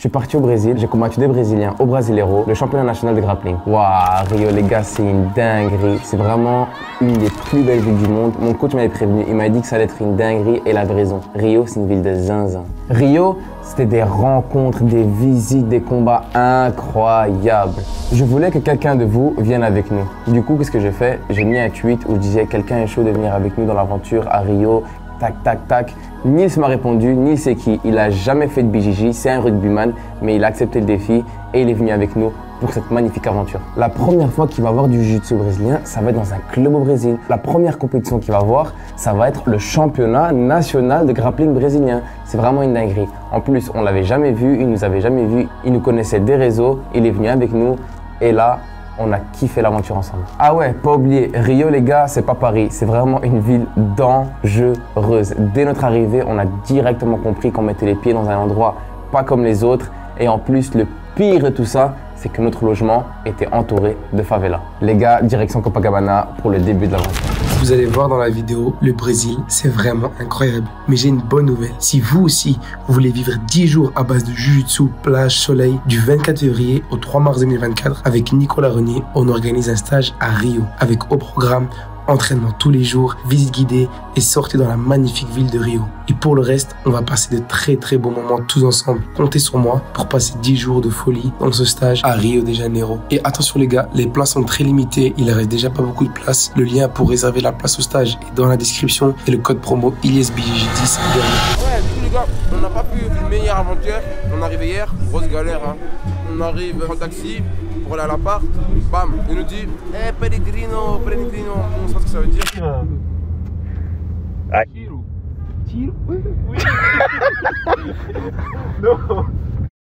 Je suis parti au Brésil, j'ai combattu des Brésiliens au Brasileiro, le championnat national de grappling. Waouh, Rio les gars, c'est une dinguerie. C'est vraiment une des plus belles villes du monde. Mon coach m'avait prévenu, il m'a dit que ça allait être une dinguerie et la raison. Rio, c'est une ville de zinzin. Rio, c'était des rencontres, des visites, des combats incroyables. Je voulais que quelqu'un de vous vienne avec nous. Du coup, qu'est-ce que j'ai fait? J'ai mis un tweet où je disais quelqu'un est chaud de venir avec nous dans l'aventure à Rio. Tac, tac, tac. Nils m'a répondu, Nils c'est qui? Il n'a jamais fait de BJJ, c'est un rugbyman, mais il a accepté le défi et il est venu avec nous pour cette magnifique aventure. La première fois qu'il va voir du jiu-jitsu brésilien, ça va être dans un club au Brésil. La première compétition qu'il va voir, ça va être le championnat national de grappling brésilien. C'est vraiment une dinguerie. En plus, on ne l'avait jamais vu, il ne nous avait jamais vu, il nous connaissait des réseaux, il est venu avec nous et là, on a kiffé l'aventure ensemble. Ah ouais, pas oublier, Rio les gars, c'est pas Paris. C'est vraiment une ville dangereuse. Dès notre arrivée, on a directement compris qu'on mettait les pieds dans un endroit pas comme les autres. Et en plus, le pire de tout ça, c'est que notre logement était entouré de favelas. Les gars, direction Copacabana pour le début de l'aventure. Vous allez voir dans la vidéo, le Brésil, c'est vraiment incroyable. Mais j'ai une bonne nouvelle. Si vous aussi, vous voulez vivre 10 jours à base de jujutsu, plage, soleil, du 24 février au 3 mars 2024, avec Nicolas Renier, on organise un stage à Rio, avec au programme entraînement tous les jours, visite guidée et sortie dans la magnifique ville de Rio. Et pour le reste, on va passer de très bons moments tous ensemble. Comptez sur moi pour passer 10 jours de folie dans ce stage à Rio de Janeiro. Et attention les gars, les places sont très limitées, il ne reste déjà pas beaucoup de places. Le lien pour réserver la place au stage est dans la description et le code promo ILISBJJ10. Ouais, tous les gars, on n'a pas pu filmer hier avant-hier, on arrive hier, grosse galère. Hein. On arrive en taxi. Voilà l'appart, bam, il nous dit eh Pellegrino, Pellegrino, on sait ce que ça veut dire. Ah. Tiro. Tiro? Oui. Non.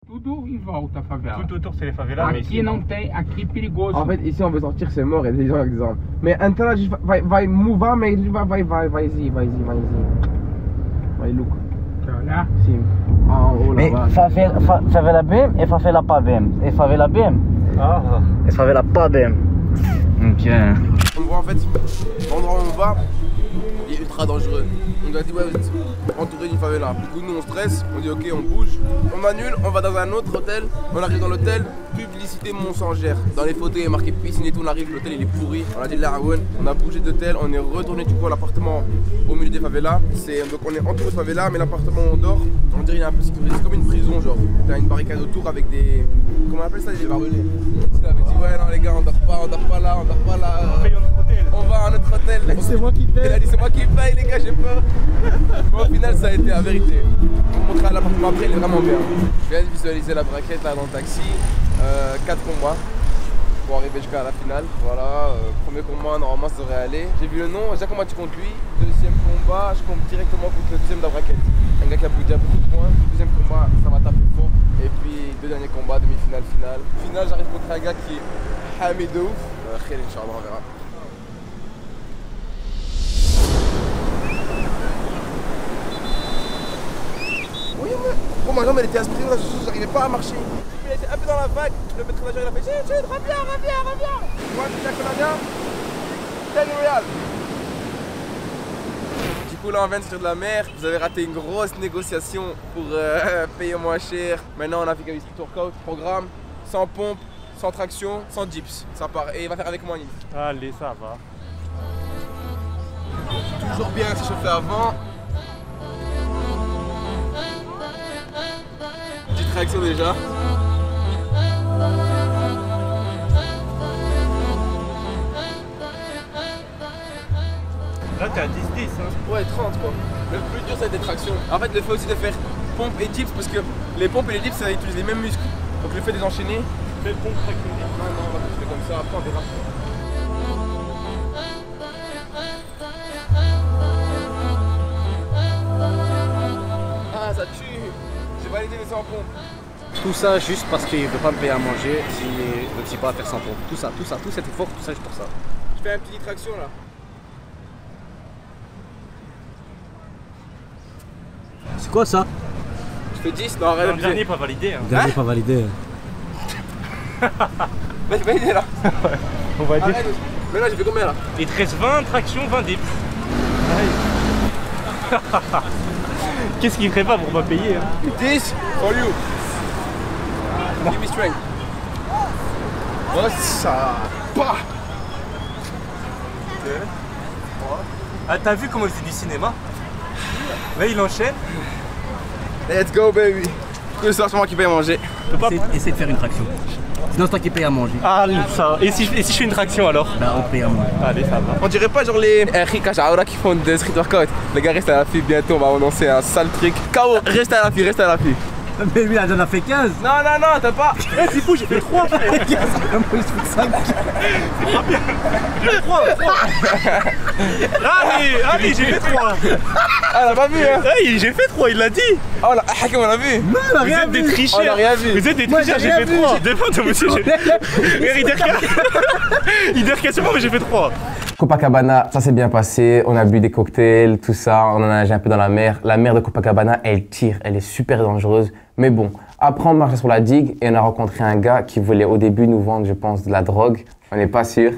Tout il va à favela. Tout autour c'est les favelas. Mais ici non tem, aqui perigoso. En fait ici on veut sortir, c'est mort, il y a des gens qui disent mais Antela vai mouva, mais il vai-y. Vai look. Voilà. Sim. En haut là. Mais favela bem et favela pas bem. Et favela bem. Ah, et ça avait la pas bien. Ok. On voit en fait, l'endroit où on va, il est ultra dangereux. On nous a dit, ouais, vous êtes entouré d'une favela. Du coup, nous on stresse, on dit, ok, on bouge, on annule, on va dans un autre hôtel. On arrive dans l'hôtel, publicité Mont-Saint-Germain. Dans les photos, il y a marqué piscine et tout. On arrive, l'hôtel il est pourri. On a dit, la Rouen, on a bougé d'hôtel, on est retourné du coup à l'appartement au milieu des favelas. Donc on est entouré de favelas, mais l'appartement où on dort, on dirait il est un peu sécurisé. C'est comme une prison, genre. T'as une barricade autour avec des. Comment on appelle ça? Des barbelés. On avait dit, ouais, non les gars, on dort pas là. On va à notre hôtel. C'est moi qui paye. Elle a dit, c'est moi qui paye, les gars, j'ai peur. Mais au final, ça a été la vérité. On montrera l'appartement après, il est vraiment bien. Je viens de visualiser la braquette là dans le taxi. 4 combats pour arriver jusqu'à la finale. Voilà, premier combat, normalement ça devrait aller. J'ai vu le nom, j'ai combattu contre lui. Deuxième combat, je compte directement contre le deuxième de la braquette. Un gars qui a pris déjà beaucoup de points. Deuxième combat, ça va taper fort. Et puis deux derniers combats, demi-finale, finale. Finale, j'arrive contre un gars qui est hamé de ouf. Khalil, Inch'Allah, on verra. Oui, ma jambe elle était aspirée, j'arrivais pas à marcher. Il était un peu dans la vague, le maître nageur il a fait chut, reviens. Tu vois, c'est Jack Real. Du coup là on vient de sortir de la mer, vous avez raté une grosse négociation pour payer moins cher. Maintenant on a fait qu'un strict workout, programme, sans pompe, sans traction, sans dips. Ça part, et il va faire avec moi Nils. Allez, ça va. Toujours bien s'échauffer avant. Petite traction déjà. Là t'es à 10-10 hein. Ouais 30 quoi. Le plus dur c'est des tractions. En fait le fait aussi de faire pompe et dips parce que les pompes et les dips ça utilise les mêmes muscles. Donc le fait de les enchaîner. Fais pompe, traction, dips. Non, on va continuer comme ça, après on verra. Ah ça tue. J'ai validé les 100 pompes. Tout ça juste parce qu'il veut pas me payer à manger si je ne sais pas à faire 100 pompes. Tout ça, tout cet effort, tout ça juste pour ça. Je fais un petit traction là. C'est quoi ça? Je fais 10, non arrête. Le dernier pas validé hein. Dernier pas validé. Mec validé là. On va dire. Mais là j'ai fait combien là? Il te reste 20 tractions, 20 dips. Qu'est-ce qu'il ferait pas pour pas payer hein. 10 for you. Give me strength. Oh, ça bah. Ah, t'as vu comment il fait du cinéma? Là, il enchaîne. Let's go, baby. Que ce soit moi qui paye à manger. Essaye de faire une traction. Sinon, c'est toi qui paye à manger. Ah, ça. Et si je fais une traction alors? Bah, on paye à manger. Allez, ça va. On dirait pas genre les Rick Ajaura qui font des street workouts. Les gars, restez à la fille, bientôt on va annoncer un sale truc. K.O. Reste à la fille, reste à la fille. Mais lui, il en a fait 15. Non, non, non, t'as pas. C'est fou, j'ai fait 3. J'ai fait 15. Moi, je fais 5. C'est pas bien. J'ai fait 3. Allez, j'ai fait 3. Ah, l'a pas vu, hein. J'ai fait 3, il l'a dit. Oh, la Hakim, on l'a vu. Non, on l'a rien vu. Vous êtes des tricheurs. On l'a rien vu. Vous êtes des tricheurs, j'ai fait 3. Défends-toi, monsieur. Il dérque sûrement, mais j'ai fait 3. Copacabana, ça s'est bien passé, on a bu des cocktails, tout ça, on en a nagé un peu dans la mer. La mer de Copacabana, elle tire, elle est super dangereuse. Mais bon, après on marchait sur la digue et on a rencontré un gars qui voulait au début nous vendre, je pense, de la drogue. On n'est pas sûr.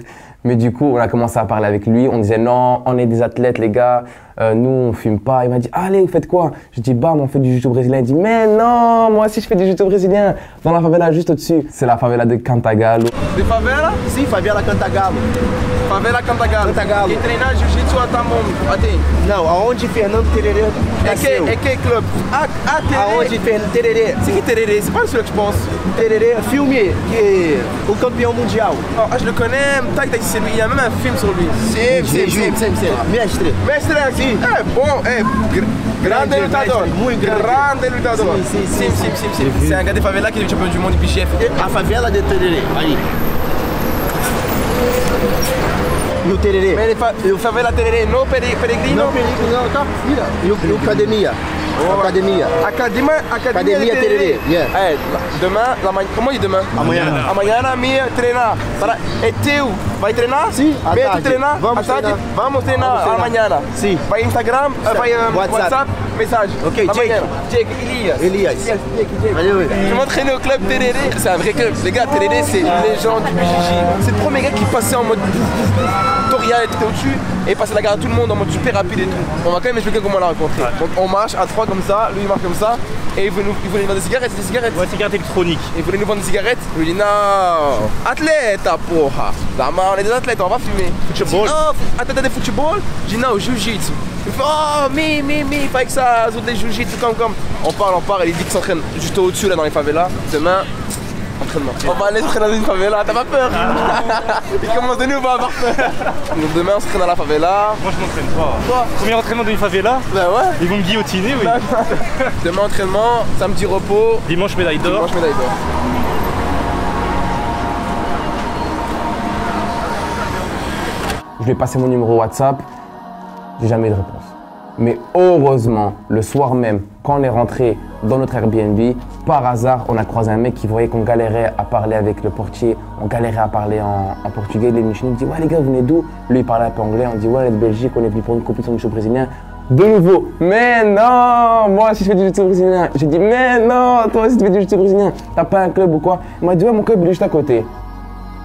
Mais du coup, on a commencé à parler avec lui. On disait non, on est des athlètes les gars, nous on fume pas. Il m'a dit allez, vous faites quoi? Je dis bam, on fait du jiu-jitsu brésilien. Il dit mais non, moi aussi je fais du jiu-jitsu brésilien dans la favela juste au-dessus. C'est la favela de Cantagalo. De favela? Si, favela Cantagalo. Favela Cantagalo. Cantagalo. E treinar jiu-jitsu até onde? Não, aonde Fernando Tererê nasceu. É que club? Ah, Tererê. Aonde Fernando Tererê? C'est qui Tererê? C'est pas le seul que je pense. Tererê, filme qui est le campeon mondial. Oh, je le connais, tac, c'est lui. Il y a même un film sur lui. Sim. Mestre. Sim. É bom, é grande lutador. Muito grande lutador. Sim. C'est un gars de favela qui est champion du monde et puis chef. A favela de Tererê. Aí. No Tererê. O favela Tererê no peregrino? No peregrino, tá? Mira. No academia. Academia. Academia Tererê. É. Demain, como é demain? Amanhã minha treinar. É teu. Vai treinar? Sim. Vai treinar? Vamos treinar amanhã. Sim. Vai Instagram, vai WhatsApp, mensagem. Ok, Jake. Elias. Je m'entraînais au club Tererê. C'est un vrai club. Les gars, Tererê, c'est une légende du BJJ. C'est trop mes gars qui passaient en mode... Torial était au-dessus et passait la garde à tout le monde en mode super rapide et tout. On va quand même expliquer comment on l'a rencontré. Donc on marche à 3 comme ça, lui il marche comme ça et il voulait nous vendre des cigarettes. Ouais, cigarettes électroniques. Il voulait nous vendre des cigarettes. Je lui dis non, athlète, porra. La main, on est des athlètes, on va fumer. Football. Oh, athlète de football. Je dis non, jiu-jitsu. Il fait oh, mais, il fallait que ça saute les jiu-jitsu comme. On parle, il dit qu'il s'entraîne juste au-dessus là dans les favelas. Demain. Entraînement. On va aller s'entraîner dans une favela, t'as pas peur? Il commence de nous, on va avoir peur. Donc demain on s'entraîne dans la favela. Moi je m'entraîne pas. Toi? Premier entraînement d'une favela? Bah ouais. Ils vont me guillotiner, oui. Demain entraînement, samedi repos. Dimanche médaille d'or. Je lui ai passé mon numéro WhatsApp, j'ai jamais eu de réponse. Mais heureusement, le soir même, quand on est rentré dans notre Airbnb, par hasard, on a croisé un mec qui voyait qu'on galérait à parler avec le portier, on galérait à parler en portugais. Il est venu chez nous, il dit ouais les gars, vous venez d'où? Lui, il parlait un peu anglais, on dit ouais, on est de Belgique, on est venu pour une compétition de jiu-jitsu brésilien. De nouveau, mais non, moi aussi je fais du jiu-jitsu brésilien. J'ai dit mais non, toi aussi tu fais du jiu-jitsu brésilien, t'as pas un club ou quoi? Il m'a dit ouais, mon club il est juste à côté.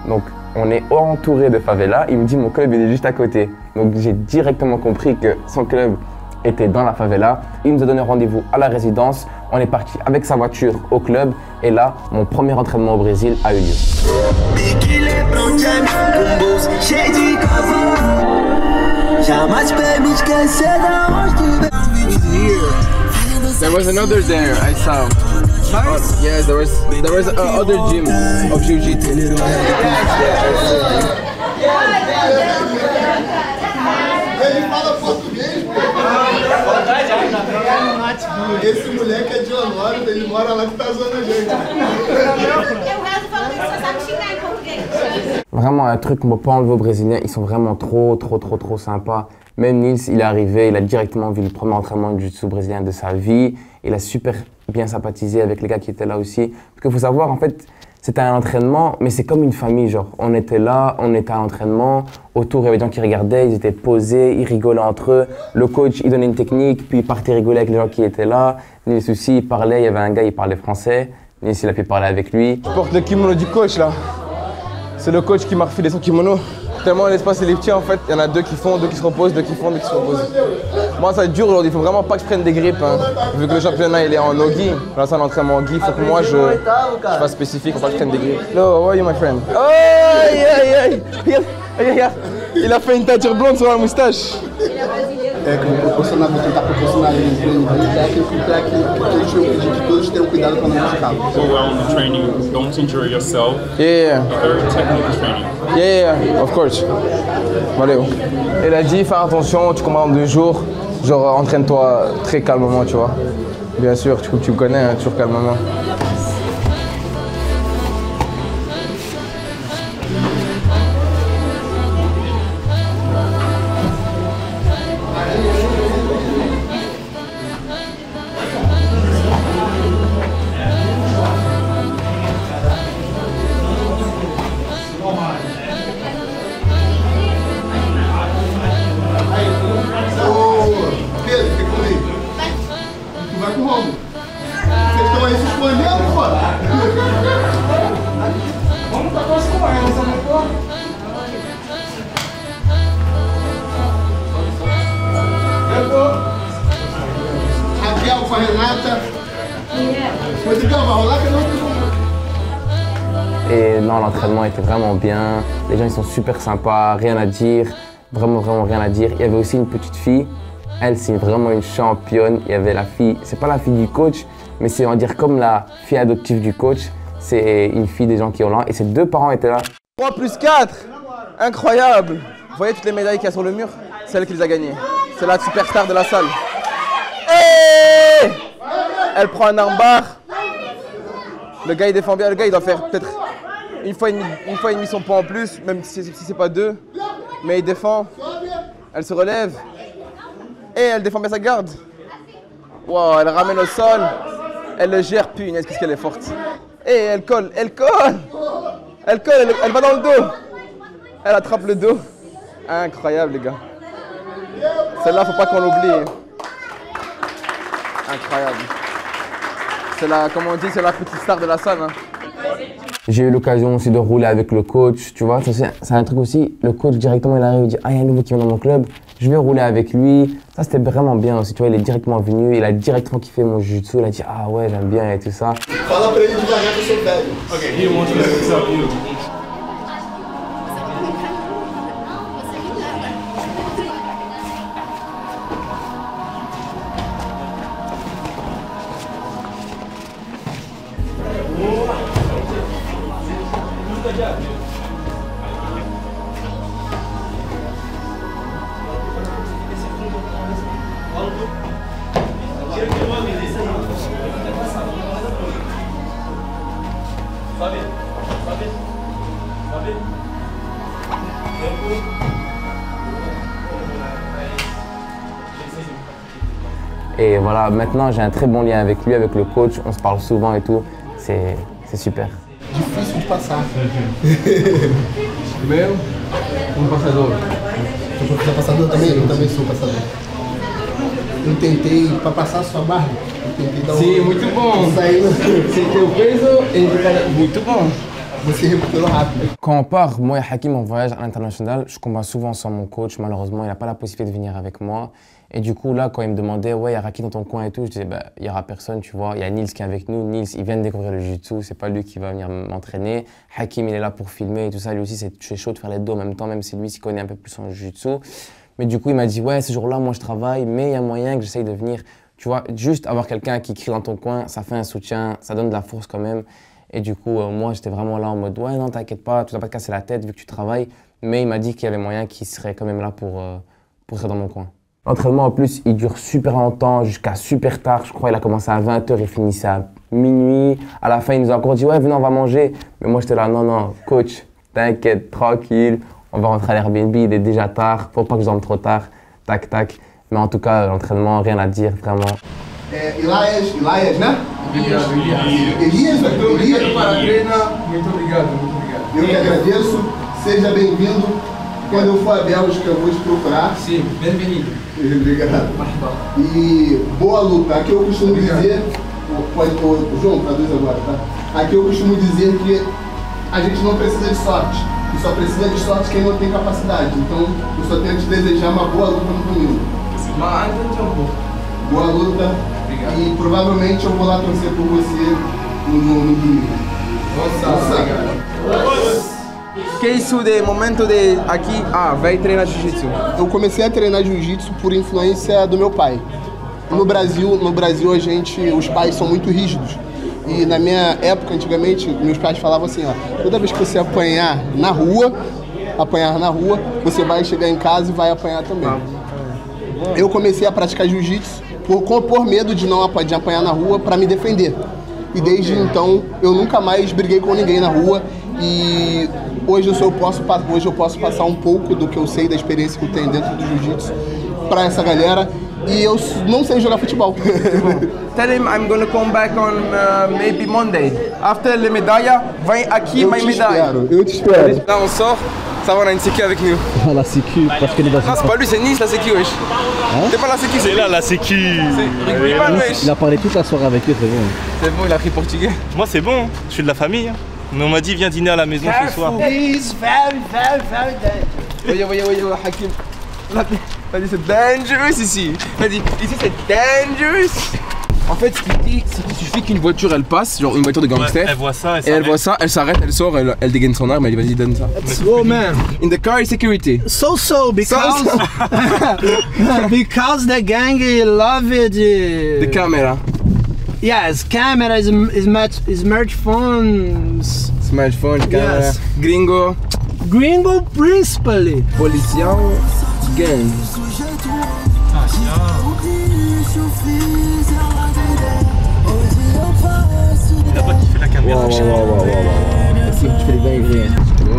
Donc, on est entouré de favelas, il me dit mon club il est juste à côté. Donc, j'ai directement compris que son club était dans la favela. Il nous a donné rendez-vous à la résidence. On est parti avec sa voiture au club. Et là, mon premier entraînement au Brésil a eu lieu. There was another there, I saw. Oh, yeah, there was another gym of jiu-jitsu. Esse moleque é de Honório, ele mora lá que tá zoando a gente. Eu rezo falando isso, só sabe xingar em português. Vraiment un truc qu'on peut pas enlever aux Brésiliens, ils sont vraiment trop sympas. Même Nils, il est arrivé, il a directement vu le premier entraînement du jiu-jitsu brésilien de sa vie. Il a super bien sympathisé avec les gars qui étaient là aussi. Parce qu'il faut savoir, en fait, c'était un entraînement, mais c'est comme une famille, genre. On était là, on était à l'entraînement, autour il y avait des gens qui regardaient, ils étaient posés, ils rigolaient entre eux. Le coach, il donnait une technique, puis il partait rigoler avec les gens qui étaient là. Nils aussi, il parlait, il y avait un gars, il parlait français. Nils, il a fait parler avec lui. Je porte le kimono du coach, là. C'est le coach qui m'a refilé son kimono. Tellement l'espace est petit en fait, il y en a deux qui font, deux qui se reposent, deux qui font, deux qui se reposent. Moi ça va être dur aujourd'hui, il faut vraiment pas que je prenne des grippes. Hein. Vu que le championnat il est en no-gi, la salle d'entraînement en gi, il faut que moi je fasse spécifique, faut pas que je prenne des grippes. Hello, how are you my friend? Oh yeah, yeah, yeah, yeah. Il a fait une teinture blonde sur la moustache. So on the training, don't injure yourself. Yeah. Very technical training. Yeah, of course. Valeu. Elle a dit, fais attention, tu commandes en 2 jours, genre entraîne-toi très calmement, tu vois. Bien sûr, tu me connais, hein, toujours calmement. Et non, l'entraînement était vraiment bien, les gens ils sont super sympas, rien à dire, vraiment rien à dire. Il y avait aussi une petite fille, elle c'est vraiment une championne, il y avait la fille, c'est pas la fille du coach, mais c'est on va dire comme la fille adoptive du coach, c'est une fille des gens qui ont là et ses 2 parents étaient là. 3 + 4, incroyable. Vous voyez toutes les médailles qu'il y a sur le mur, c'est elle qui les a gagnées, c'est la superstar de la salle. Hey, elle prend un armbar. Le gars il défend bien, le gars il doit faire peut-être une fois et demie son poids en plus, même si c'est pas 2. Mais il défend, elle se relève et elle défend bien sa garde. Wow, elle ramène au sol, elle le gère, punaise, qu'est-ce qu'elle est forte. Et elle va dans le dos, elle attrape le dos. Incroyable les gars. Celle-là faut pas qu'on l'oublie. Incroyable. C'est la, comme on dit, c'est la petite star de la salle. Hein. J'ai eu l'occasion aussi de rouler avec le coach, tu vois. C'est un truc aussi, le coach directement il arrive, il dit « Ah, il y a un nouveau qui vient dans mon club, je vais rouler avec lui ». Ça c'était vraiment bien aussi, tu vois, il est directement venu, il a directement kiffé mon jiu-jitsu, il a dit « Ah ouais, j'aime bien » et tout ça. Et voilà, maintenant j'ai un très bon lien avec lui, avec le coach, on se parle souvent et tout, c'est super. Difícil de passar. Primeiro, passador. Sou passador também? Eu também sou passador. Eu tentei, para passar a sua barra, eu tentei dar um... Sim, muito bom. Sentei o peso e muito bom. Você recuperou rápido. Quand on part, moi et Hakim, en voyage à l'international, je combats souvent sans mon coach. Malheureusement, il n'a pas la possibilité de venir avec moi. Et du coup, là, quand il me demandait, ouais, il y aura qui dans ton coin et tout, je disais, bah, il y aura personne, tu vois. Il y a Nils qui est avec nous. Nils, il vient de découvrir le jiu-jitsu, c'est pas lui qui va venir m'entraîner. Hakim, il est là pour filmer et tout ça. Lui aussi, c'est chaud de faire les deux en même temps, même si lui s'y connaît un peu plus en jiu-jitsu. Mais du coup, il m'a dit, ouais, ce jour-là, moi, je travaille, mais il y a moyen que j'essaye de venir. Tu vois, juste avoir quelqu'un qui crie dans ton coin, ça fait un soutien, ça donne de la force quand même. Et du coup, moi, j'étais vraiment là en mode, ouais, non, t'inquiète pas, tu n'as pas de casser la tête vu que tu travailles. Mais il m'a dit qu'il y avait moyen qu'il serait quand même là pour être dans mon coin. L'entraînement en plus, il dure super longtemps, jusqu'à super tard. Je crois qu'il a commencé à 20h, il finissait à minuit. À la fin, il nous a encore dit « Ouais, venez, on va manger ». Mais moi, j'étais là « Non, non, coach, t'inquiète, tranquille, on va rentrer à l'Airbnb, il est déjà tard, faut pas que je dorme trop tard, tac, tac ». Mais en tout cas, l'entraînement, rien à dire, vraiment. Elias, né? Elias, para a treina, muito obrigado. Eu que agradeço, seja bem-vindo. Quando eu for a Bélgica, eu vou te procurar. Sim, bem-vindo. Obrigado. E boa luta. Aqui eu costumo dizer... Pode pôr o João, traduz agora, tá? Aqui eu costumo dizer que a gente não precisa de sorte. e só precisa de sorte quem não tem capacidade. Então, eu só tenho que te desejar uma boa luta no domingo. Boa luta. Obrigado. E provavelmente eu vou lá torcer por você no domingo. Nossa. Que isso de momento de aqui, vai treinar jiu-jitsu. Eu comecei a treinar jiu-jitsu por influência do meu pai. No Brasil os pais são muito rígidos. E na minha época, antigamente, meus pais falavam assim, ó, toda vez que você apanhar na rua, você vai chegar em casa e vai apanhar também. Eu comecei a praticar jiu-jitsu por medo de não apanhar na rua para me defender. E desde então, eu nunca mais briguei com ninguém na rua. E hoje eu posso passar um pouco do que eu sei, da experiência que eu tenho dentro do jiu-jitsu para essa galera. E eu não sei jogar futebol. Tell him I'm gonna come back on maybe Monday. After la medalha, vem aqui ma medalha. Eu te espero. Là on sort, ça va, on a une sécu avec nous. Ah la sécu, parce qu'elle est basée. Ah c'est pas lui, c'est Nice la sécu, wesh. Hein? C'est pas la sécu, c'est là la sécu. Il a parlé toute la soirée avec eux, c'est bon. C'est bon, il a pris portugais. Moi c'est bon, je suis de la famille. Mais on m'a dit viens dîner à la maison ce soir. Please, very dead. Voyez, Hakim. T'as dit c'est dangerous ici. T'as dit ici c'est dangerous. En fait, ce qu'il dit, c'est qu'il suffit qu'une voiture elle passe, genre une voiture de gangster. Elle voit ça, elle s'arrête, elle sort, elle dégaine son arme, elle dit vas-y donne ça. Oh man. In the car is security. Because the gang loved the camera. Yes, camera is smartphones. Smartphone, camera. Yes. Gringo principally. Policial, gang. Il a pas kiffé la caméra. Wow.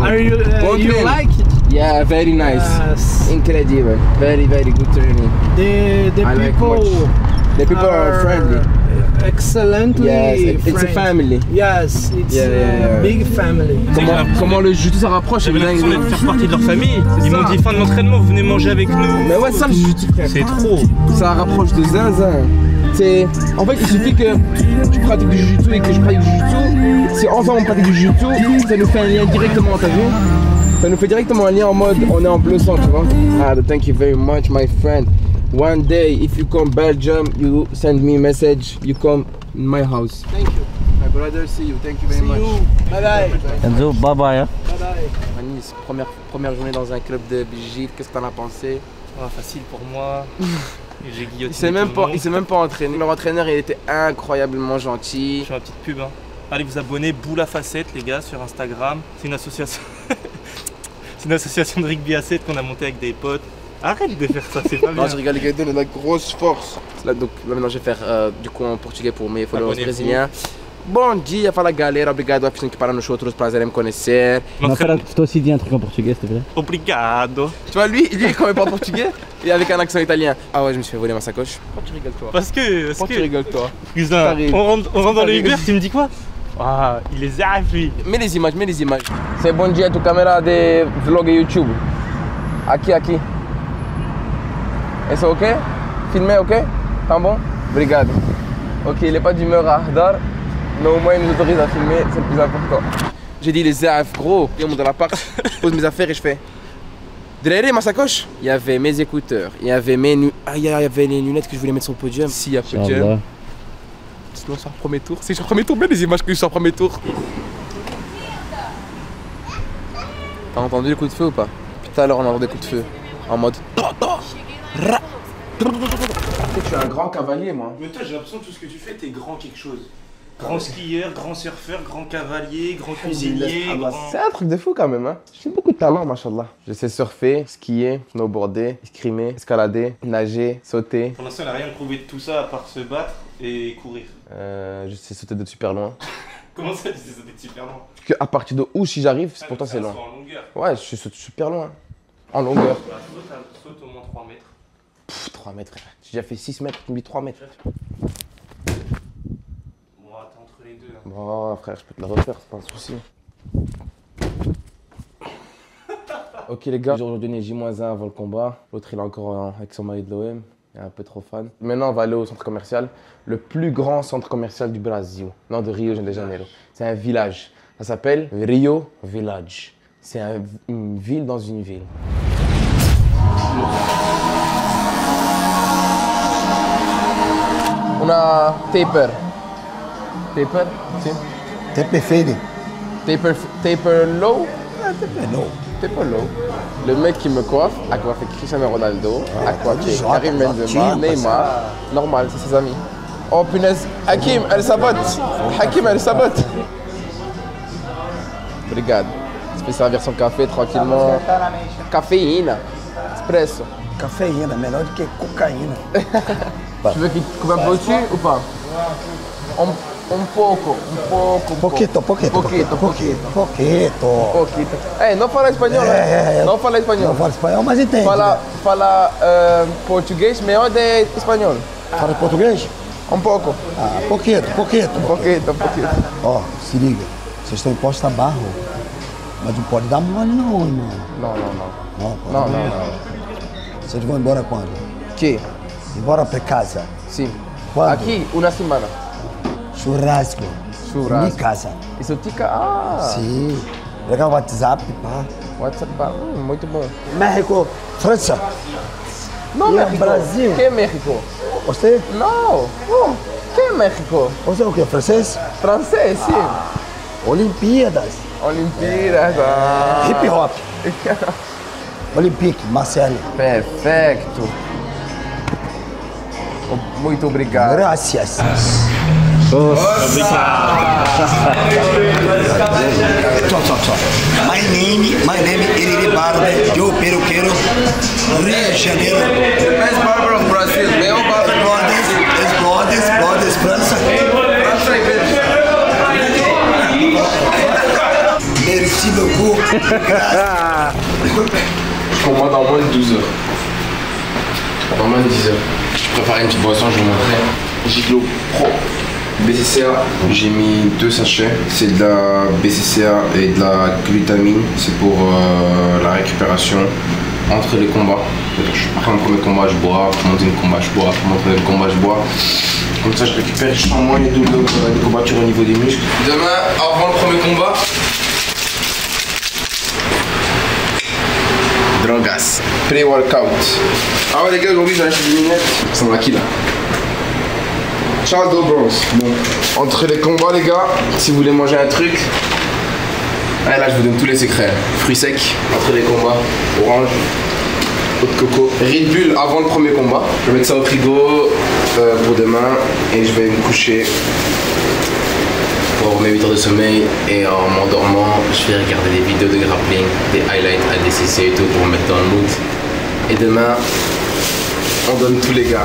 Are you, you like it? Yeah, very nice. Yes. Incredible. Very good training. The people are friendly. Excellently. Yes, it's a family. Yes, it's a big family. Comment le jiu-jitsu ça rapproche, j'avais l'impression de faire partie de leur famille. Ils m'ont dit fin de l'entraînement, venez manger avec nous. Mais ouais, ça le jiu-jitsu, c'est trop. Ça rapproche de zinzin. En fait, il suffit que tu pratiques du jiu-jitsu et que je pratique du jiu-jitsu. Si ensemble on pratique du jiu-jitsu, ça nous fait un lien directement, t'as vu? Ça nous fait directement un lien en mode on est en bleu sang, tu vois. Thank you very much, my friend. One day, if you come Belgium, you send me a message, you come in my house. Thank you. My brother, see you. Thank you very much. Bye-bye. Enzo, bye-bye. Bye-bye. Anis, première journée dans un club de Belgique, qu'est-ce que t'en as pensé? Facile pour moi. J'ai guillotiné. Il s'est même pas entraîné. Leur entraîneur, il était incroyablement gentil. Je fais ma petite pub. Hein. Allez vous abonner, Boule à Facettes, les gars, sur Instagram. C'est une association. C'est une association de rugby à 7 qu'on a montée avec des potes. Arrête de faire ça, c'est pas bien. Non, je rigole, les gars, on a la grosse force. Là, donc, maintenant, je vais faire du coup en portugais pour mes followers brésiliens. Bom dia, fala galera, obrigado a pessoa que para nos outros, prazer em me conhecer. Não, pera, tu aussi dit un truc en portugais, s'il te plaît. Obrigado. Tu vois, lui, quand il parle portugais, il est avec un accent italien. Ah ouais, je me suis fait voler ma sacoche. Pourquoi tu rigoles, toi? Pourquoi tu rigoles, toi? On rentre dans le Uber, tu me dis quoi? Ah, il les a lui. Mets les images. C'est bon dia, tu caméra de vlog YouTube. Aqui. Est-ce ok? Filmé ok? T'es bon? Obrigado. Ok, il n'est pas d'humeur à Ardar, mais au moins il nous autorise à filmer, c'est le plus important. J'ai dit les AF gros, je monte dans l'appart, je pose mes affaires et je fais. Dréré, ma sacoche? Il y avait mes écouteurs, il y avait les lunettes que je voulais mettre sur le podium. Si, il y a podium. Sinon, sur le premier tour. C'est sur le premier tour, mais les images que je sur le premier tour. T'as entendu le coup de feu ou pas? Putain, alors on a des coups de feu. En mode. Tu es un grand cavalier, moi. Mais toi, j'ai l'impression que tout ce que tu fais, t'es grand quelque chose. Grand skieur, grand surfeur, grand cavalier, grand cuisinier. C'est un truc de fou quand même, hein. J'ai beaucoup de talent, mashallah. Je sais surfer, skier, snowboarder, escrimer, escalader, nager, sauter. Pour l'instant, on n'a rien prouvé de tout ça à part se battre et courir. Je sais sauter de super loin. Comment ça, tu sais sauter de super loin? Parce qu'à partir de où, si j'arrive, pour toi, c'est loin. Ouais, je saute super loin. En longueur. Saute au moins 3 mètres. 3 mètres, j'ai déjà fait 6 mètres, tu me dis 3 mètres. Bon, t'es entre les deux. Hein. Bon, frère, je peux te la refaire, c'est pas un souci. Ok, les gars, aujourd'hui on est J-1 avant le combat. L'autre, il est encore avec son maillot de l'OM, il est un peu trop fan. Maintenant, on va aller au centre commercial, le plus grand centre commercial du Brésil. Non, de Rio de Janeiro. C'est un village. Ça s'appelle Rio Village. C'est une ville dans une ville. On a taper. Taper, si. Taper fade. Taper low. Ah, taper low. Le mec qui me coiffe a coiffé Cristiano Ronaldo, a coiffé Karim Benzema, Neymar. Normal, c'est ses amis. Oh punaise, Hakim, elle sabote. Hakim, elle sabote. Brigade. Tu peux servir son café tranquillement. Caféine. Espresso. Caféine, melhor do que cocaïna. Tu veux qu'il te coupe un peu au-dessus ou pas? Un poquito. Hey, não fala espanhol, né? Não fala espanhol. Não fala espanhol, mas entende. Fala português melhor de espanhol. Fala português? Um pouco. Ah, pouquito. Ó, se liga. Vocês estão em Costa Barro, mas não pode dar mole não, irmão. Não. Vocês vão embora quando? Que? Embora para casa. Sim. Quando? Aqui, uma semana. Churrasco. Em casa. Isso tica? Ah. Sim. Legal WhatsApp, pá. Muito bom. México, França. Não, México. Brasil. Que México? Você? Não. Que México? Você é o quê? Francês? Francês, sim. Ah. Olimpíadas. Ah. Hip hop. Olympique, Marcelo. Perfeito. Muito obrigado. Gracias. Obrigado. Tchau. My name is Iriri Barba. Eu peruqueiro. Rio de Janeiro. Best barber of Brazil. Meu barba. Brothers, França. França e Bélgica. Merci beaucoup. Pour moi, dans moins de 12 heures. Dans moins de 10 heures. Je prépare une petite boisson, je vous montrerai. Giglo Pro BCCA. J'ai mis 2 sachets. C'est de la BCCA et de la glutamine. C'est pour la récupération entre les combats. Je suis prêt à mon premier combat, je bois. Pour monter le combat, je bois. Pour monter le combat, je bois. Comme ça, je récupère, je sens moins les douleurs des courbatures au niveau des muscles. Demain, avant le premier combat, drogas. Pré-workout. Ah ouais les gars, aujourd'hui j'ai acheté des lunettes. Ça m'a qui là? Charles Dobros. Bon. Entre les combats les gars, si vous voulez manger un truc, ah, là je vous donne tous les secrets. Fruits secs, entre les combats, orange, eau de coco, Red Bull avant le premier combat. Je vais mettre ça au frigo pour demain et je vais me coucher pour mes 8 heures de sommeil, et en m'endormant, je vais regarder des vidéos de grappling, des highlights ADCC et tout pour me mettre dans le mood. Et demain, on donne tous les gars.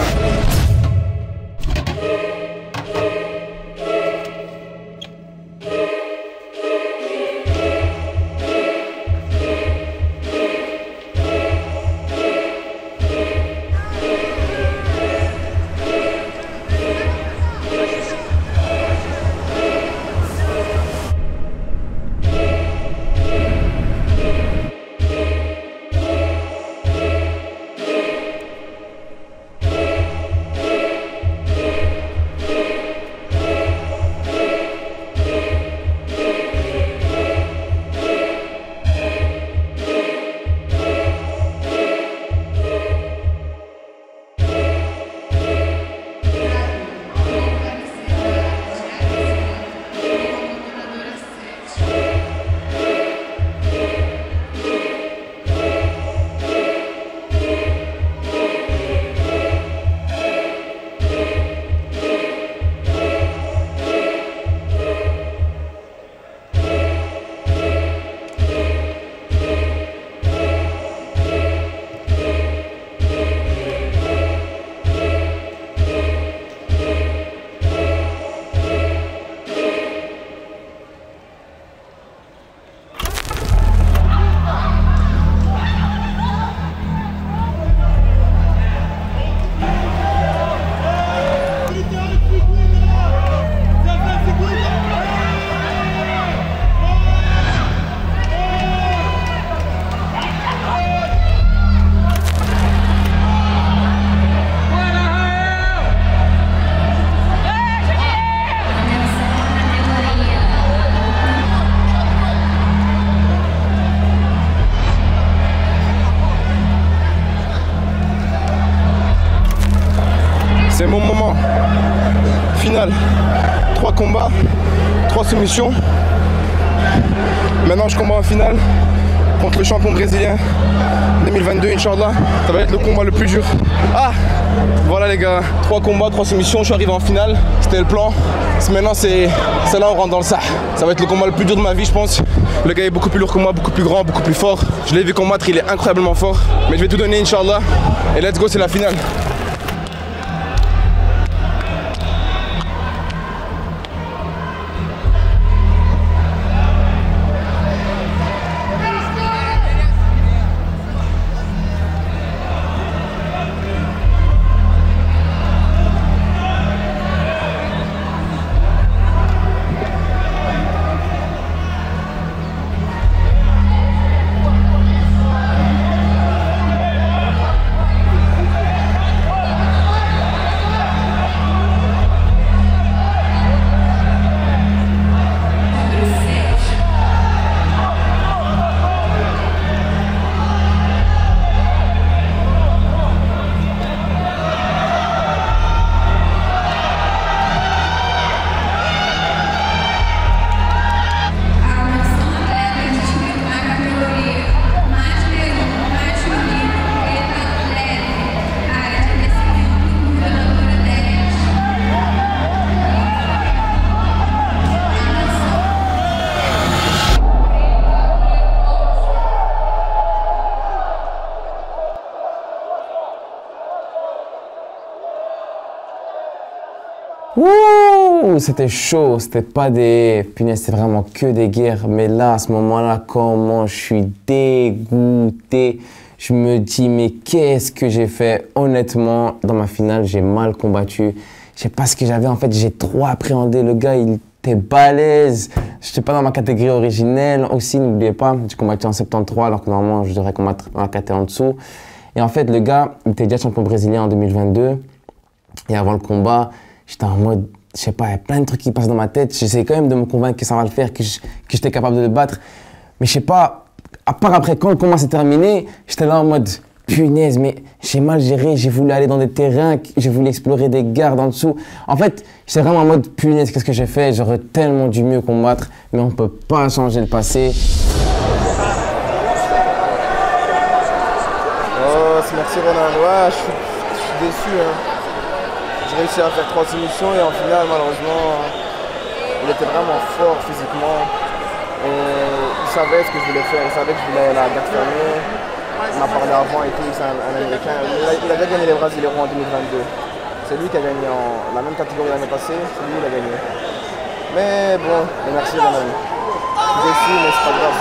soumission. Maintenant je combats en finale contre le champion brésilien 2022, Inch'Allah. Ça va être le combat le plus dur. Ah, voilà les gars, 3 combats, 3 soumissions, je suis arrivé en finale. C'était le plan. Maintenant c'est là on rentre dans le Sahel. Ça va être le combat le plus dur de ma vie, je pense. Le gars est beaucoup plus lourd que moi, beaucoup plus grand, beaucoup plus fort. Je l'ai vu combattre, il est incroyablement fort. Mais je vais tout donner, Inch'Allah. Et let's go, c'est la finale. Ouh, c'était chaud, c'était pas des... Punaise, c'était vraiment que des guerres. Mais là, à ce moment-là, comment je suis dégoûté. Je me dis, mais qu'est-ce que j'ai fait? Honnêtement, dans ma finale, j'ai mal combattu. Je sais pas ce que j'avais, en fait, j'ai trop appréhendé. Le gars, il était balèze. J'étais pas dans ma catégorie originelle. Aussi, n'oubliez pas, j'ai combattu en 73, alors que normalement, je devrais combattre dans la catégorie en dessous. Et en fait, le gars, il était déjà champion brésilien en 2022. Et avant le combat, j'étais en mode, je sais pas, il y a plein de trucs qui passent dans ma tête. J'essaie quand même de me convaincre que ça va le faire, que j'étais capable de le battre. Mais je sais pas, à part après quand le combat s'est terminé, j'étais là en mode, punaise, mais j'ai mal géré, j'ai voulu aller dans des terrains, j'ai voulu explorer des gardes en dessous. En fait, j'étais vraiment en mode, punaise, qu'est-ce que j'ai fait? J'aurais tellement dû mieux combattre, mais on peut pas changer le passé. Oh, merci Ronald, ouais, je suis déçu, hein. J'ai réussi à faire 3 soumissions et en finale, malheureusement, il était vraiment fort physiquement. Et il savait ce que je voulais faire, il savait que je voulais la garde fermée. On m'a parlé avant et tout, c'est un américain. Il avait gagné les Brasileiros en 2022. C'est lui qui a gagné en la même catégorie l'année passée, c'est lui qui l'a gagné. Mais bon, merci quand même. Je suis déçu, mais c'est pas grave.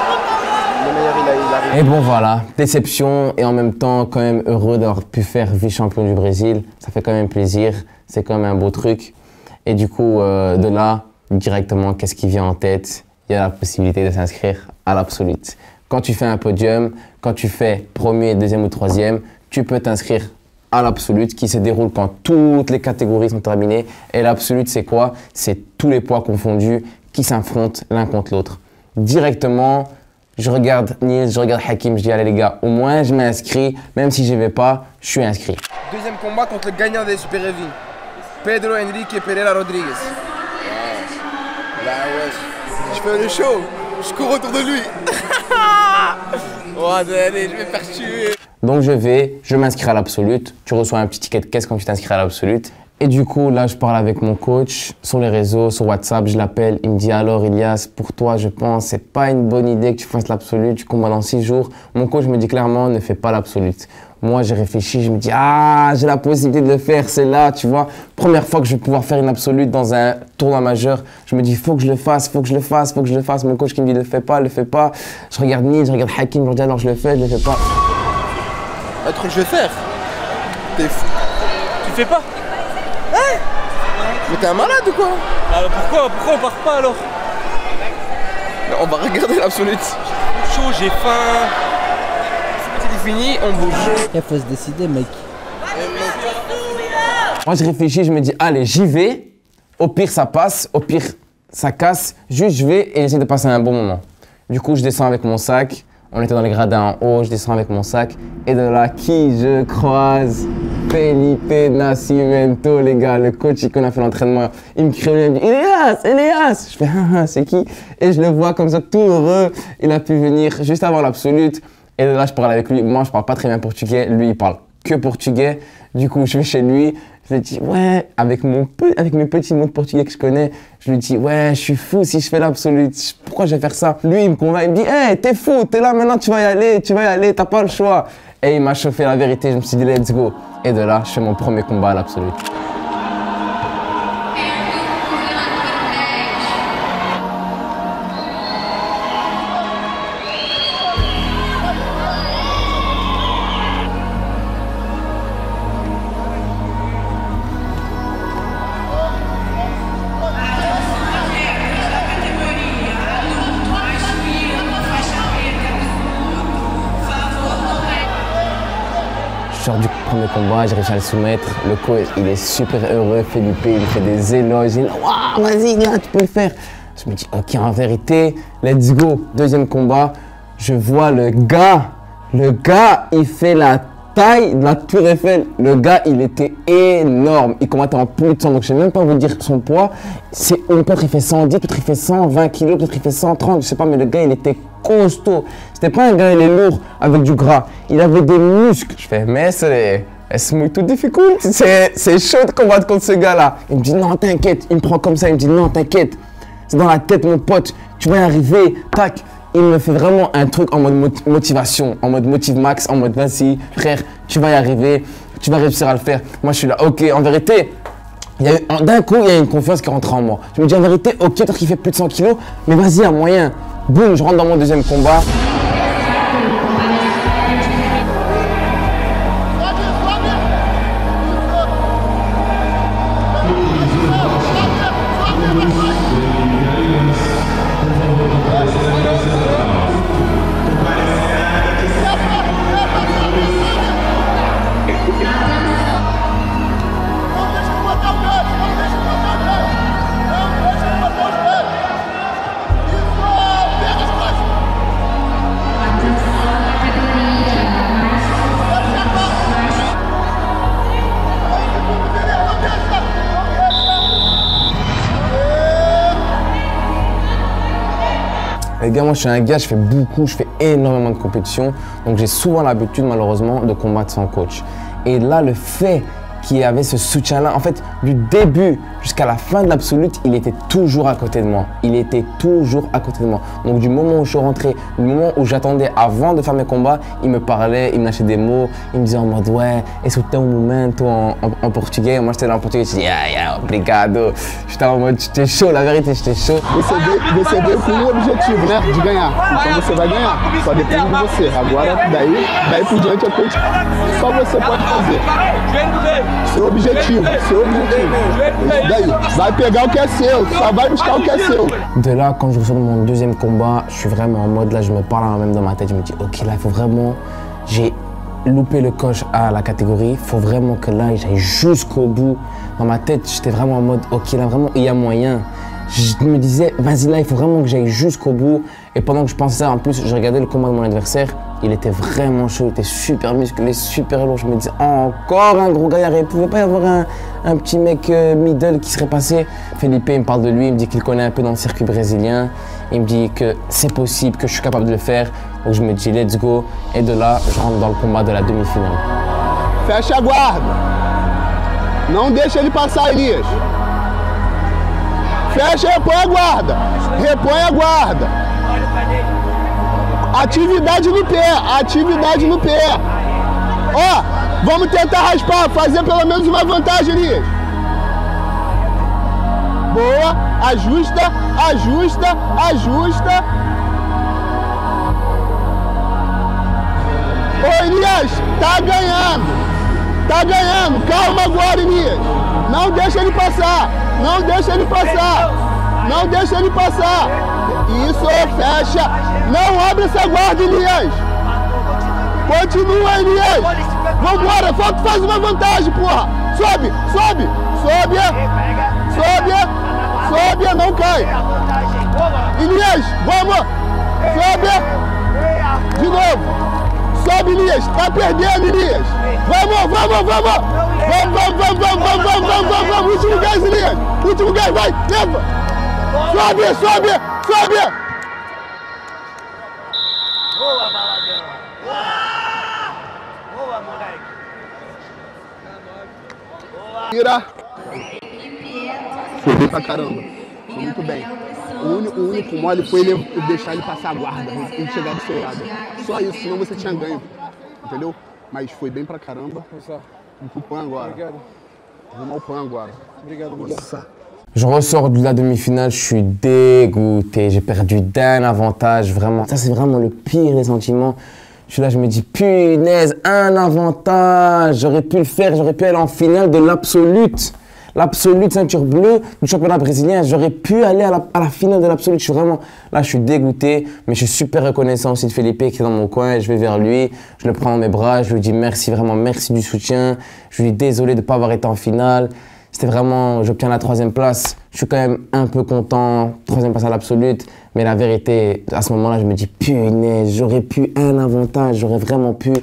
Et bon voilà, déception et en même temps quand même heureux d'avoir pu faire vice-champion du Brésil. Ça fait quand même plaisir, c'est quand même un beau truc. Et du coup, de là, directement, qu'est-ce qui vient en tête? Il y a la possibilité de s'inscrire à l'Absolute. Quand tu fais un podium, quand tu fais 1er, 2e ou 3e, tu peux t'inscrire à l'Absolute qui se déroule quand toutes les catégories sont terminées. Et l'Absolute, c'est quoi? C'est tous les poids confondus qui s'affrontent l'un contre l'autre. Directement, je regarde Nils, je regarde Hakim, je dis allez les gars, au moins je m'inscris, même si je vais pas, je suis inscrit. Deuxième combat contre le gagnant des Super Heavy, Pedro Henrique Pereira Rodriguez. Bah ouais, je fais le show, je cours autour de lui. Oh, allez, je vais faire tuer. Donc je m'inscris à l'Absolute, tu reçois un petit ticket de caisse quand tu t'inscris à l'Absolute. Et du coup, là, je parle avec mon coach sur les réseaux, sur WhatsApp, je l'appelle. Il me dit, alors, Ilias, pour toi, je pense, c'est pas une bonne idée que tu fasses l'absolute, tu combats dans 6 jours. Mon coach me dit clairement, ne fais pas l'absolute. Moi, j'ai réfléchi, je me dis, ah, j'ai la possibilité de le faire, c'est là, tu vois. Première fois que je vais pouvoir faire une absolute dans un tournoi majeur, je me dis, faut que je le fasse, faut que je le fasse, faut que je le fasse. Mon coach qui me dit, le fais pas. Je regarde Nils, je regarde Hakim, je me dis, alors, je le fais pas. Un truc que je vais faire? T'es fou. Tu fais pas? Hey, mais t'es un malade ou quoi? Ah bah pourquoi on part pas alors? Non, on va regarder l'absolute. J'ai chaud, j'ai faim. C'est fini, on bouge. Il faut se décider, mec. Moi je réfléchis, je me dis allez, j'y vais. Au pire ça passe, au pire ça casse. Juste je vais et j'essaie de passer un bon moment. Du coup je descends avec mon sac. On était dans les gradins en haut, je descends avec mon sac. Et de là, qui je croise? Felipe Nascimento, les gars, le coach qu'on a fait l'entraînement. Il me crie, il me dit Elias. Je fais ah, c'est qui? Et je le vois comme ça, tout heureux. Il a pu venir juste avant l'absolute. Et là, je parle avec lui. Moi, je parle pas très bien portugais. Lui, il parle que portugais. Du coup, je vais chez lui. Je lui dis ouais, avec mes petits mots de portugais que je connais, je lui dis ouais, je suis fou si je fais l'absolute, pourquoi je vais faire ça? Lui, il me convainc, il me dit hey, t'es fou, t'es là maintenant, tu vas y aller, t'as pas le choix. Et il m'a chauffé la vérité, je me suis dit let's go. Et de là, je fais mon premier combat à l'absolute. Du premier combat, j'ai réussi à le soumettre. Le coach, il est super heureux. Felipe, il me fait des éloges. Il me dit waouh, vas-y, gars, tu peux le faire. Je me dis ok, en vérité, let's go. Deuxième combat, je vois le gars. Le gars, il fait la taille de la Tour Eiffel. Le gars, il était énorme. Il combattait en plus de 100, donc je ne sais même pas vous dire son poids. Peut-être il fait 110, peut-être il fait 120 kilos, peut-être il fait 130, je sais pas, mais le gars, il était costaud. C'était pas un gars, il est lourd avec du gras. Il avait des muscles. Je fais, mais c'est muito difficile. C'est chaud de combattre contre ce gars-là. Il me dit, non, t'inquiète. Il me prend comme ça, il me dit, non, t'inquiète. C'est dans la tête, mon pote. Tu vas y arriver. Tac. Il me fait vraiment un truc en mode motivation, en mode motive max, en mode vas-y, frère, tu vas y arriver, tu vas réussir à le faire. Moi, je suis là, ok, en vérité, d'un coup, il y a une confiance qui rentre en moi. Je me dis en vérité, ok, peut-être qu'il fait plus de 100 kilos, mais vas-y, un moyen. Boum, je rentre dans mon deuxième combat. Les gars, moi je suis un gars, je fais beaucoup, je fais énormément de compétitions, donc j'ai souvent l'habitude malheureusement de combattre sans coach. Et là, le fait qu'il y avait ce soutien-là, en fait, du début jusqu'à la fin de l'absolute, il était toujours à côté de moi. Il était toujours à côté de moi. Donc du moment où je suis rentré, du moment où j'attendais avant de faire mes combats, il me parlait, il me lâchait des mots, il me disait en mode ouais, esse o teu momento en portugais. Et moi j'étais là en portugais, je dis yeah, yeah, obrigado. J'étais en mode j'étais chaud, la vérité, j'étais chaud. Você veio com o objetivo, né, de ganhar. Então você vai ganhar. Só depende de você. Agora daí por diante é coach. Só você pode fazer. Seu objetivo. Vai pegar o que é seu, ça va buscar o que é seu. De là, quand je reçois mon deuxième combat, je suis vraiment en mode là, je me parle à moi-même dans ma tête, je me dis ok, là il faut vraiment, j'ai loupé le coche à la catégorie, il faut vraiment que là j'aille jusqu'au bout. Dans ma tête, j'étais vraiment en mode ok, là vraiment il y a moyen. Je me disais vas-y là, il faut vraiment que j'aille jusqu'au bout. Et pendant que je pensais ça, en plus, je regardais le combat de mon adversaire. Il était vraiment chaud, il était super musclé, super lourd. Je me disais, encore un gros gaillard. Il ne pouvait pas y avoir un petit mec middle qui serait passé. Felipe, il me parle de lui, il me dit qu'il connaît un peu dans le circuit brésilien. Il me dit que c'est possible, que je suis capable de le faire. Donc je me dis, let's go. Et de là, je rentre dans le combat de la demi-finale. Fecha a guarda. Não deixa ele passar, Elias. Fecha, repõe a guarda. Repõe a guarda. Atividade no pé. Ó, vamos tentar raspar, fazer pelo menos uma vantagem, Elias. Boa, ajusta. Ô, Elias, tá ganhando. Calma agora, Elias. Não deixa ele passar. Isso, fecha. Não abre essa guarda, Elias! Continua, Elias! Vambora, foco, faz uma vantagem, porra! Sobe, não cai! Elias, vamos! Sobe! De novo! 5 milliers, tapez 10 milliers. Vamos. Vamos, último gás, vai, leva. Sobe. Boa, baladão. Boa, moleque. Boa. Tira. Subiu pra caramba. Foi muito bem. O único mole foi ele deixar ele passar a guarda, ele chegar do seu lado. Só isso, senão você tinha ganho. Entendeu? Mas foi bem pra caramba. Vamos pro pan agora. Obrigado. Vamos ao pan agora. Obrigado. Je ressors de la demi-finale, je suis dégoûté. J'ai perdu d'un avantage, vraiment. Ça, c'est vraiment le pire des sentiments. Je suis là, je me dis, punaise, un avantage. J'aurais pu le faire, j'aurais pu aller en finale de l'absolute. L'absolute ceinture bleue du championnat brésilien. J'aurais pu aller à la finale de l'absolute. Je suis vraiment là, je suis dégoûté, mais je suis super reconnaissant aussi de Felipe qui est dans mon coin. Je vais vers lui, je le prends dans mes bras, je lui dis merci, vraiment merci du soutien. Je lui dis désolé de ne pas avoir été en finale. C'était vraiment, j'obtiens la 3e place. Je suis quand même un peu content, 3e place à l'absolute. Mais la vérité, à ce moment-là, je me dis punaise, j'aurais pu un avantage, j'aurais vraiment pu.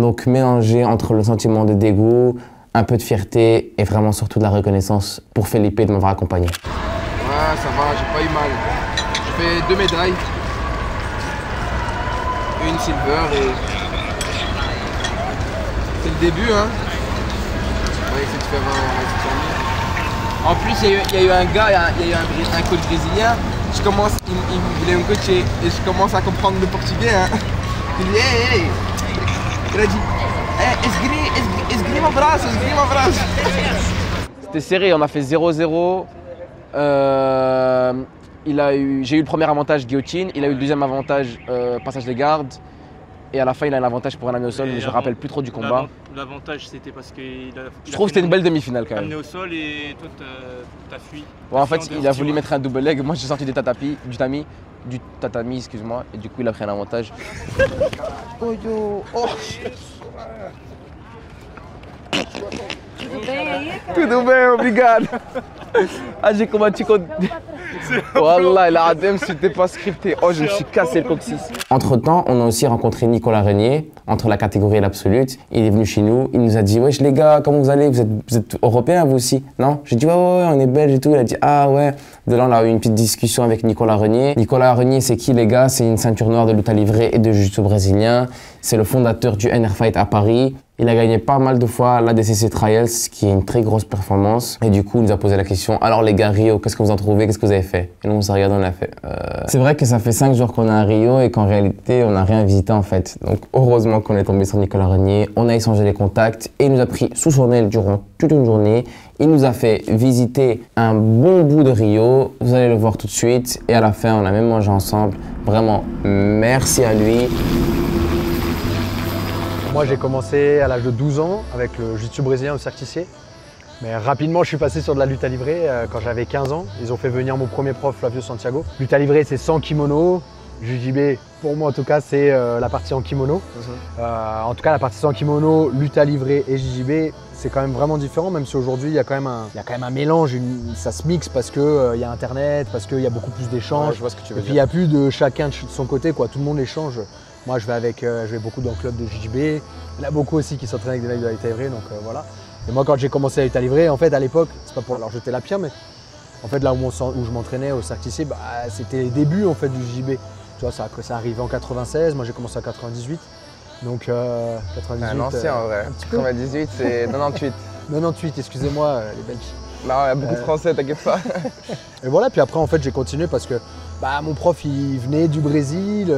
Donc mélanger entre le sentiment de dégoût, un peu de fierté et vraiment surtout de la reconnaissance pour Felipe de m'avoir accompagné. Ouais, ça va, j'ai pas eu mal. Je fais 2 médailles. Une silver et... C'est le début, hein. On va essayer de faire un... En plus, il y a eu un gars, il y a eu un coach brésilien. Il voulait me coacher et je commence à comprendre le portugais, hein. Il dit, hey, il a dit... Esgrima braço. C'était serré, on a fait 0-0. J'ai eu le premier avantage guillotine, il a eu le deuxième avantage passage des gardes. Et à la fin, il a un avantage pour un amené au sol, mais je ne me rappelle plus trop du combat. L'avantage, c'était parce qu'il a... Je trouve que c'était une belle demi-finale quand même. Amené au sol et toi, t'as fui. Ouais, en fait, il a voulu mettre un double leg. Moi, j'ai sorti du tatami, excuse-moi, et du coup, il a pris un avantage. Oh yo, oh. Tudo bem aí, cara? Tudo bem, obrigado. Ah, j'ai combattu contre... Wallah, la Adem, c'était pas scripté. Oh, je me suis cassé le coccyx. Entre-temps, on a aussi rencontré Nicolas Renier, entre la catégorie et l'absolute. Il est venu chez nous, il nous a dit « Wesh les gars, comment vous allez? Vous êtes européens vous aussi? » Non? J'ai dit « Ouais, on est belges et tout. » Il a dit « Ah ouais. » De là, on a eu une petite discussion avec Nicolas Renier. Nicolas Renier, c'est qui les gars? C'est une ceinture noire de lutte à livrée et de jiu-jitsu brésilien. C'est le fondateur du NR Fight à Paris. Il a gagné pas mal de fois l'ADCC Trials, qui est une très grosse performance. Et du coup, il nous a posé la question, alors les gars, Rio, qu'est-ce que vous en trouvez? Qu'est-ce que vous avez fait? Et nous, on s'est regardé, on a fait... C'est vrai que ça fait 5 jours qu'on est à Rio et qu'en réalité, on n'a rien visité en fait. Donc heureusement qu'on est tombé sur Nicolas Renier. On a échangé les contacts et il nous a pris sous son aile durant toute une journée. Il nous a fait visiter un bon bout de Rio. Vous allez le voir tout de suite. Et à la fin, on a même mangé ensemble. Vraiment, merci à lui. Moi, j'ai commencé à l'âge de 12 ans avec le jiu-jitsu brésilien au Certissé. Mais rapidement, je suis passé sur de la lutte à livrée quand j'avais 15 ans. Ils ont fait venir mon premier prof, Flavio Santiago. Lutte à livrée, c'est sans kimono. Jujibé, pour moi en tout cas, c'est la partie en kimono. En tout cas, la partie sans kimono, lutte à livrée et jujibé, c'est quand même vraiment différent, même si aujourd'hui, il y a quand même un mélange, ça se mixe parce qu'il y a Internet, parce qu'il y a beaucoup plus d'échanges. Ouais, je vois ce que tu veux dire. Et puis, il n'y a plus de chacun de son côté, quoi. Tout le monde échange. Moi, je vais beaucoup dans le club de JJB. Il y en a beaucoup aussi qui s'entraînent avec des mecs de la lutte à livrée, donc voilà. Et moi, quand j'ai commencé la lutte à livrée, en fait, à l'époque, c'est pas pour leur jeter la pierre, mais en fait, là où je m'entraînais au Certissé, bah, c'était les débuts en fait du JJB. Tu vois, ça arrivait en 96, moi j'ai commencé en 98. Donc 98. Un ancien en vrai. 98, c'est 98. 98, excusez-moi les Belges. Non, il y a beaucoup de Français, t'inquiète pas. Et voilà, puis après en fait j'ai continué parce que bah, mon prof il venait du Brésil,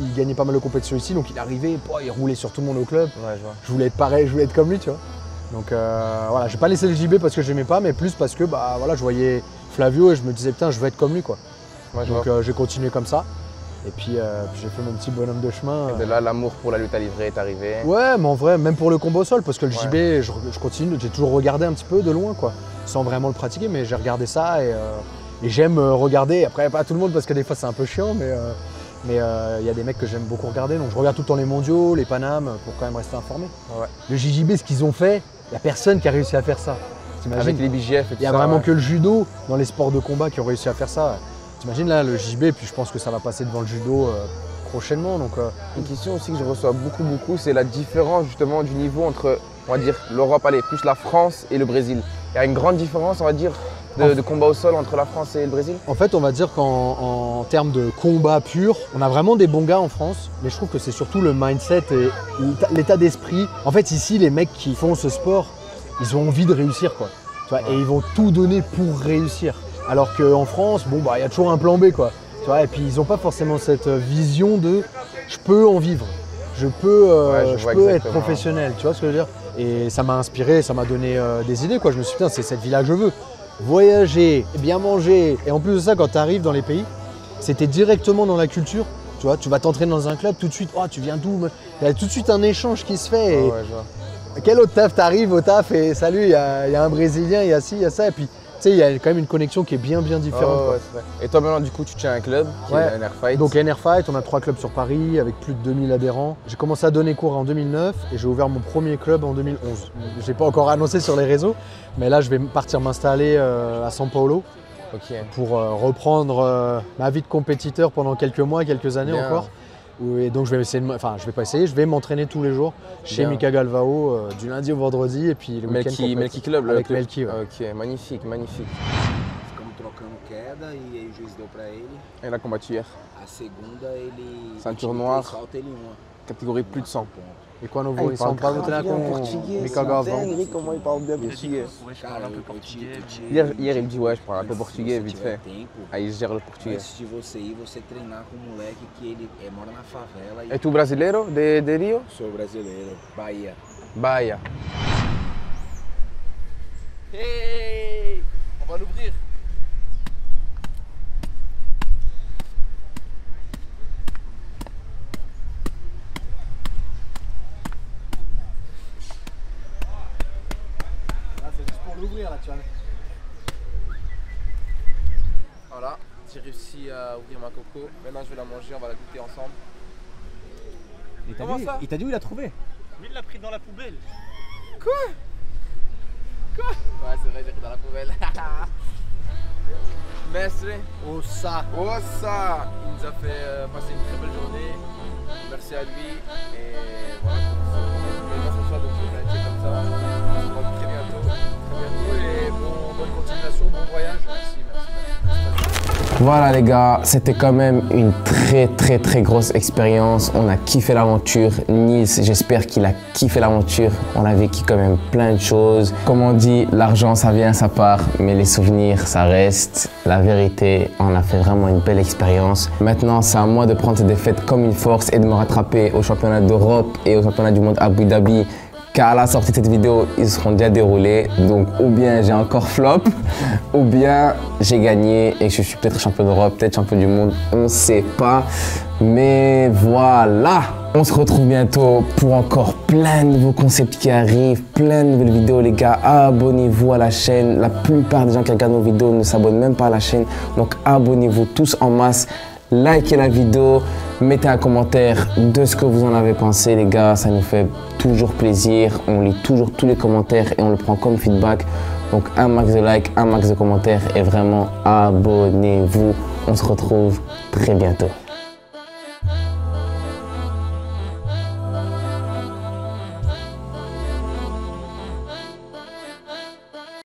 il gagnait pas mal de compétitions ici, donc il arrivait, il roulait sur tout le monde au club. Ouais, je vois. Je voulais être pareil, je voulais être comme lui, tu vois. Donc voilà, j'ai pas laissé le JB parce que j'aimais pas, mais plus parce que bah voilà, je voyais Flavio et je me disais putain, je veux être comme lui quoi. Ouais, donc j'ai continué comme ça. Et puis, j'ai fait mon petit bonhomme de chemin. Et de là, l'amour pour la lutte à livrée est arrivé. Ouais, mais en vrai, même pour le combo au sol, parce que le JB, je continue, j'ai toujours regardé un petit peu de loin, quoi. Sans vraiment le pratiquer, mais j'ai regardé ça et j'aime regarder. Après, pas tout le monde, parce que des fois, c'est un peu chiant, mais il y a des mecs que j'aime beaucoup regarder. Donc, je regarde tout le temps les mondiaux, les Panames, pour quand même rester informé. Ouais. Le JJB, ce qu'ils ont fait, il n'y a personne qui a réussi à faire ça. Avec les BJF et tout ça. Il n'y a vraiment que le judo dans les sports de combat qui ont réussi à faire ça. T'imagines là le JB, puis je pense que ça va passer devant le judo prochainement. Donc, Une question aussi que je reçois beaucoup, c'est la différence justement du niveau entre, on va dire, l'Europe, plus la France et le Brésil. Il y a une grande différence, on va dire, de combat au sol entre la France et le Brésil. En fait, on va dire qu'en termes de combat pur, on a vraiment des bons gars en France, mais je trouve que c'est surtout le mindset et l'état d'esprit. En fait, ici, les mecs qui font ce sport, ils ont envie de réussir, quoi. Tu vois, ouais. Et ils vont tout donner pour réussir. Alors qu'en France, bon, bah, y a toujours un plan B, quoi. Tu vois, et puis ils n'ont pas forcément cette vision de je peux en vivre, je peux être professionnel. Tu vois ce que je veux dire? Et ça m'a inspiré, ça m'a donné des idées, quoi. Je me suis dit, c'est cette vie-là que je veux. Voyager, bien manger. Et en plus de ça, quand tu arrives dans les pays, c'était directement dans la culture. Tu vois, tu vas t'entraîner dans un club, tout de suite, oh, tu viens d'où? Il y a tout de suite un échange qui se fait. Et quel autre taf, t'arrives au taf et salut, il y a un Brésilien, il y a ci, il y a ça. Et puis, tu sais, il y a quand même une connexion qui est bien différente. Oh, ouais, vrai. Et toi maintenant, du coup, tu tiens un club, ouais. NRFight. Donc NRFight, on a 3 clubs sur Paris avec plus de 2000 adhérents. J'ai commencé à donner cours en 2009 et j'ai ouvert mon premier club en 2011. Je n'ai pas encore annoncé sur les réseaux, mais là, je vais partir m'installer à São Paulo. Okay. Pour reprendre ma vie de compétiteur pendant quelques mois, quelques années bien. Encore. Et donc je vais essayer, je vais m'entraîner tous les jours chez Mika Galvao du lundi au vendredi et puis le week-end Melki Club avec Melki. Ouais. Ok, magnifique. Et la combattue hier. Ceinture noire, catégorie plus de 100 points. Et quoi, nous voulons pas voter contre Mika Galvao. Comment il parle bien portugais. Hier, il me dit ouais, je parle un peu portugais vite fait. Ah, il gère le portugais. Et tu brasileiro de Rio? Sou brasileiro, Bahia. Hey, on va l'ouvrir. Voilà, j'ai réussi à ouvrir ma coco. Maintenant je vais la manger, on va la goûter ensemble. Il t'a dit où il l'a trouvé? Lui il l'a pris dans la poubelle. Quoi? Ouais, c'est vrai, j'ai pris dans la poubelle. Mestre, Ossa, il nous a fait passer une très belle journée. Merci à lui. Et voilà, ce soir, donc je vais être comme ça. On se voit très bientôt. Et bonne continuation, bon voyage. Merci. Voilà les gars, c'était quand même une très grosse expérience. On a kiffé l'aventure. Nils, j'espère qu'il a kiffé l'aventure. On a vécu quand même plein de choses. Comme on dit, l'argent ça vient, ça part, mais les souvenirs ça reste. La vérité, on a fait vraiment une belle expérience. Maintenant, c'est à moi de prendre cette défaite comme une force et de me rattraper au championnat d'Europe et au championnat du monde à Abu Dhabi. Car à la sortie de cette vidéo, ils seront déjà déroulés. Donc, ou bien j'ai encore flop, ou bien j'ai gagné et je suis peut-être champion d'Europe, peut-être champion du monde, on ne sait pas. Mais voilà, on se retrouve bientôt pour encore plein de nouveaux concepts qui arrivent, plein de nouvelles vidéos les gars, abonnez-vous à la chaîne. La plupart des gens qui regardent nos vidéos ne s'abonnent même pas à la chaîne. Donc, abonnez-vous tous en masse. Likez la vidéo, mettez un commentaire de ce que vous en avez pensé les gars, ça nous fait toujours plaisir, on lit toujours tous les commentaires et on le prend comme feedback. Donc un max de likes, un max de commentaires et vraiment abonnez-vous, on se retrouve très bientôt.